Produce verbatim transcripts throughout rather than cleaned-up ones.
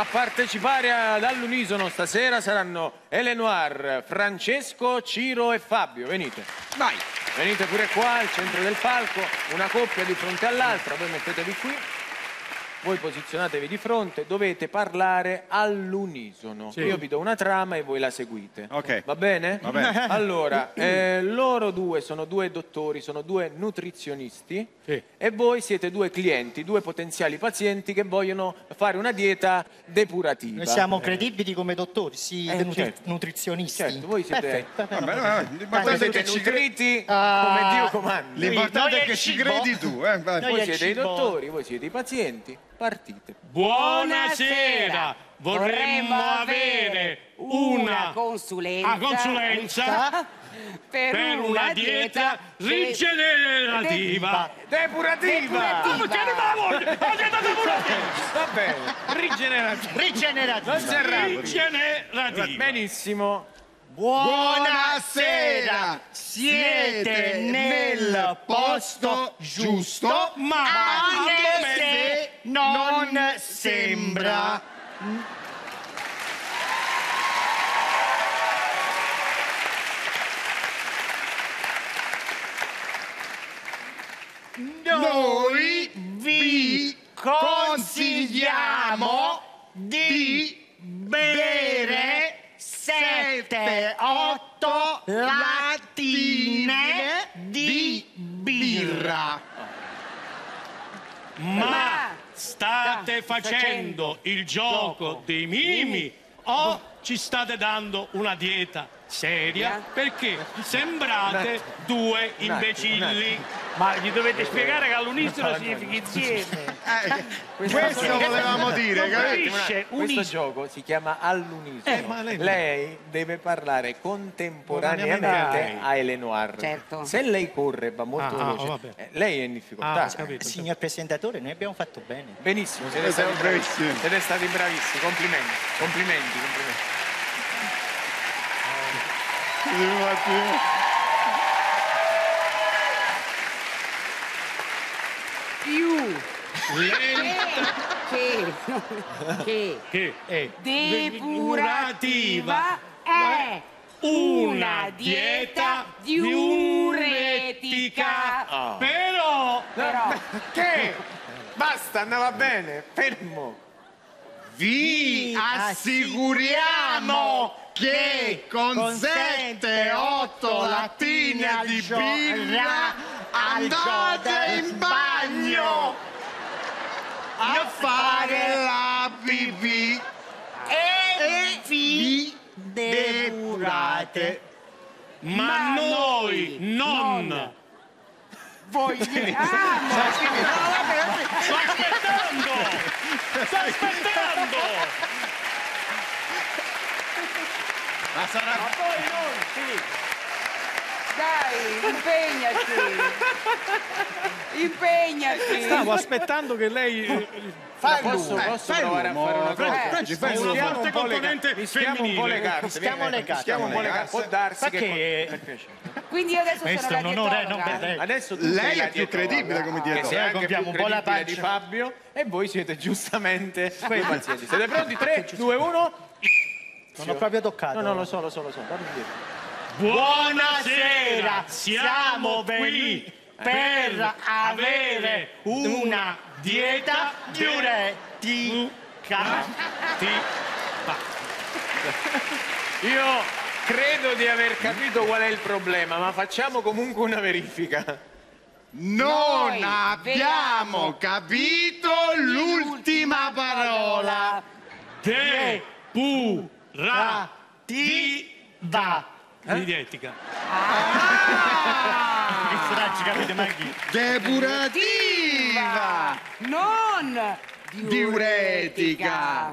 A partecipare ad All'unisono stasera saranno Elenoire, Francesco, Ciro e Fabio. Venite. Vai. Venite pure qua al centro del palco, una coppia di fronte all'altra, voi mettetevi qui. Voi posizionatevi di fronte, dovete parlare all'unisono. Sì. Io vi do una trama e voi la seguite. Okay. Va bene? Va bene. Allora, eh, loro due sono due dottori, sono due nutrizionisti, sì, e voi siete due clienti, due potenziali pazienti che vogliono fare una dieta depurativa. Noi siamo credibili come dottori, sì, eh, nutri certo. nutrizionisti. Certo, voi siete... L'importante è che ci credi come Dio comanda. L'importante è che ci credi tu. Eh? Voi siete i dottori, voi siete i pazienti. Partite. Buonasera, vorremmo avere una consulenza, consulenza per, per una dieta rigenerativa. Depurativa. Depurativa. Depurativa. Va bene. Rigenerativa. Rigenerativa. Rigenerativa. Benissimo. Buonasera, siete nel posto giusto, ma anche se non sembra. Noi vi consigliamo di bere sette otto lattine di birra. Ma state facendo il gioco dei mimi o ci state dando una dieta seria? Perché sembrate due imbecilli. Ma gli dovete spiegare che all'unisono significa insieme. Eh, questo lo volevamo dire. Capisce? Questo gioco si chiama all'unisono. Eh, lei... lei deve parlare contemporaneamente a Elenoire. Certo. Se lei corre va molto ah, veloce, ah, lei è in difficoltà. Ah, capito, signor presentatore, noi abbiamo fatto bene. Benissimo, siete stati bravissimi. Siete stati bravissimi, complimenti. Complimenti, complimenti. Che, che, che è depurativa è una dieta diuretica. Oh. Però, però che basta, andava bene, fermo. Vi assicuriamo che con sette otto lattine di birra andate in bagno a fare la pipì e vi depurate, ma noi non vogliamo. Sto aspettando, sto aspettando. Ma sarà poi non sì. Dai, impegnati! Impegnati! Stavo aspettando che lei... Fai posso, eh, posso fai provare l'umo. a fare una cosa? Eh, fai una forte componente femminile. Stiamo le carte. Può darsi perché? Che... Con... Quindi io adesso questo sono la dietologa. Non è, non lei. Adesso tu lei è più credibile come dietologa. Che noi compiamo un po' la pancia di Fabio e voi siete giustamente quei pazienti. Siete pronti? tre, due, uno... Non ho proprio toccato. No, no, lo so, lo so, lo so. Buonasera, siamo qui per avere una dieta diuretica. Io credo di aver capito qual è il problema, ma facciamo comunque una verifica. Non abbiamo capito l'ultima parola. Depurativa. Dietica. Depurativa, non diuretica.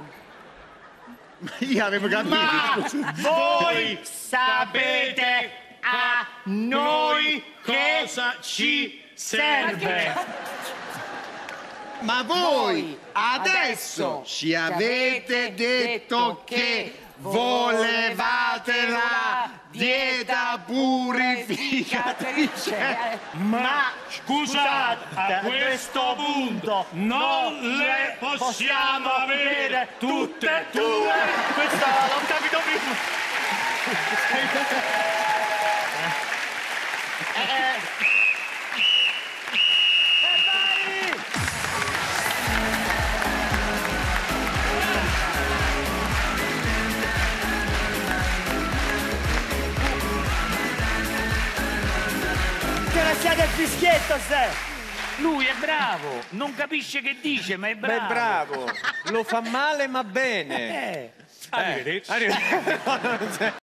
Io avevo capito. Ma voi sapete a noi cosa ci serve. Ma voi adesso ci avete detto che volevate la dieta purificatrice. Ma, ma scusate, a questo punto non le possiamo avere tutte e due. Questa l'ho capito più. Del fischietto, se lui è bravo, non capisce che dice, ma è bravo. Beh, bravo. Lo fa male ma bene. Eh. Eh. Arrivederci. Arrivederci.